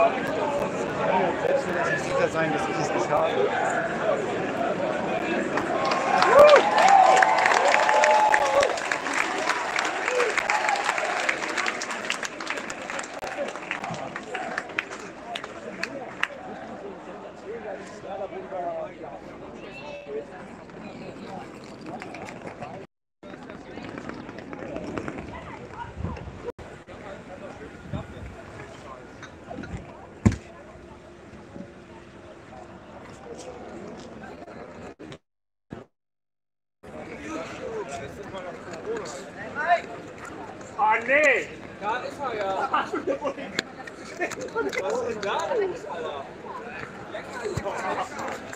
Selbst wenn er sich sicher sein, dass ich es nicht habe. Nee! Da ist er ja! Was ist denn da los, Alter? Lecker!